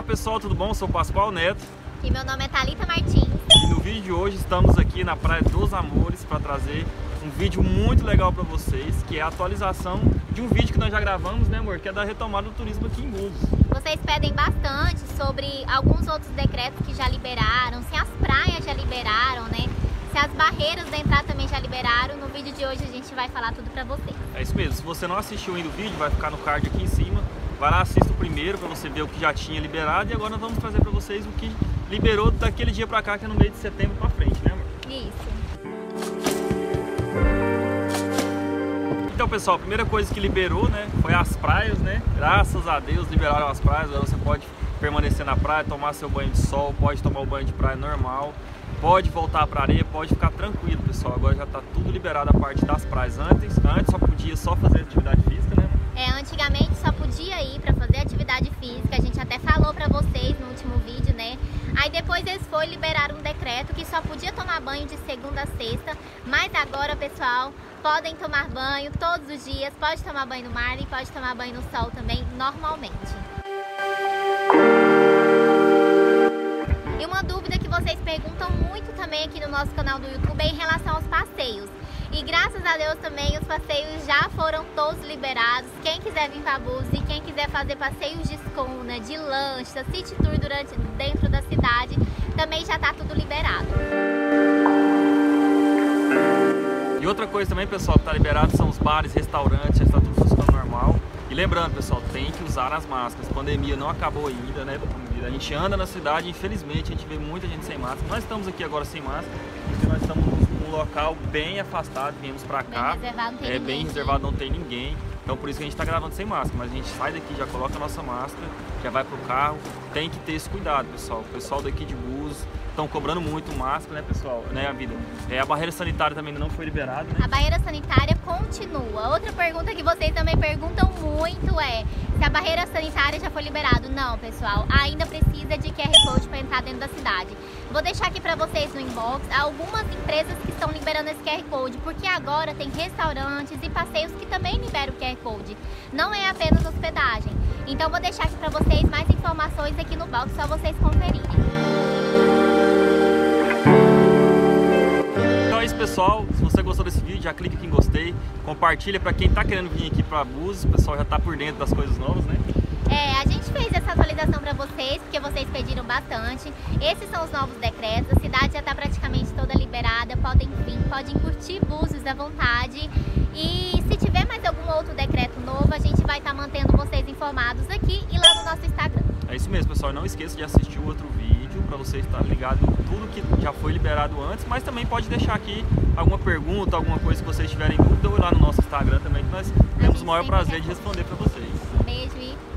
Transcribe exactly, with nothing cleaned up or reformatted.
Olá pessoal, tudo bom? Eu sou o Pascoal Neto. E meu nome é Talita Martins. E no vídeo de hoje estamos aqui na Praia dos Amores para trazer um vídeo muito legal para vocês, que é a atualização de um vídeo que nós já gravamos, né amor? Que é da retomada do turismo aqui em Búzios. Vocês pedem bastante sobre alguns outros decretos que já liberaram, se as praias já liberaram, né? Se as barreiras da entrada também já liberaram. No vídeo de hoje a gente vai falar tudo pra vocês. É isso mesmo, se você não assistiu ainda o vídeo, vai ficar no card aqui em cima. Vai lá, assista o primeiro pra você ver o que já tinha liberado. E agora nós vamos trazer pra vocês o que liberou daquele dia pra cá, que é no meio de setembro pra frente, né amor? Isso. Então pessoal, a primeira coisa que liberou, né, foi as praias, né? Graças a Deus liberaram as praias. Agora você pode permanecer na praia, tomar seu banho de sol, pode tomar o banho de praia normal, pode voltar para a areia, pode ficar tranquilo, pessoal. Agora já está tudo liberado a parte das praias. Antes, antes só podia só fazer atividade física, né? É, antigamente só podia ir para fazer atividade física. A gente até falou para vocês no último vídeo, né? Aí depois eles foram liberar um decreto que só podia tomar banho de segunda a sexta. Mas agora, pessoal, podem tomar banho todos os dias. Pode tomar banho no mar e pode tomar banho no sol também, normalmente. E uma dúvida que vocês perguntam muito também aqui no nosso canal do YouTube é em relação aos passeios. E graças a Deus também os passeios já foram todos liberados. Quem quiser vir para Búzios e quem quiser fazer passeios de escuna, de lancha, city tour durante, dentro da cidade, também já está tudo liberado. E outra coisa também, pessoal, que está liberado são os bares, restaurantes, já está tudo funcionando normal. E lembrando, pessoal, tem que usar as máscaras. A pandemia não acabou ainda, né? A gente anda na cidade, infelizmente, a gente vê muita gente sem máscara. Nós estamos aqui agora sem máscara, porque nós estamos num local bem afastado, viemos pra cá. Bem reservado, não tem é, ninguém. Bem reservado, não tem ninguém. Então por isso que a gente tá gravando sem máscara, mas a gente sai daqui, já coloca a nossa máscara, já vai pro carro. Tem que ter esse cuidado, pessoal. O pessoal daqui de Búzios estão cobrando muito máscara, né, pessoal? Né, a vida? É, a barreira sanitária também não foi liberada, né? A barreira sanitária continua. Outra pergunta que vocês também perguntam muito é se a barreira sanitária já foi liberada. Não, pessoal, ainda precisa de Q R Code para entrar dentro da cidade. Vou deixar aqui para vocês no inbox algumas empresas que estão liberando esse Q R Code, porque agora tem restaurantes e passeios que também liberam o Q R Code. Não é apenas hospedagem. Então vou deixar aqui para vocês mais informações aqui no box, só vocês conferirem. Então é isso, pessoal. Se você gostou desse vídeo, já clica aqui em gostei, compartilha para quem tá querendo vir aqui para Búzios. O pessoal já tá por dentro das coisas novas, né? É, a gente fez essa atualização para vocês, porque vocês pediram bastante. Esses são os novos decretos, a cidade já está praticamente toda liberada, podem vir, podem curtir Búzios à vontade. E se tiver mais algum outro decreto novo, a gente vai estar tá mantendo vocês informados aqui e lá no nosso Instagram. É isso mesmo, pessoal. Não esqueça de assistir o outro vídeo, para você estar ligado em tudo que já foi liberado antes, mas também pode deixar aqui alguma pergunta, alguma coisa que vocês tiverem dúvida, ou lá no nosso Instagram também, que nós temos o maior prazer de responder para vocês. Um beijo e...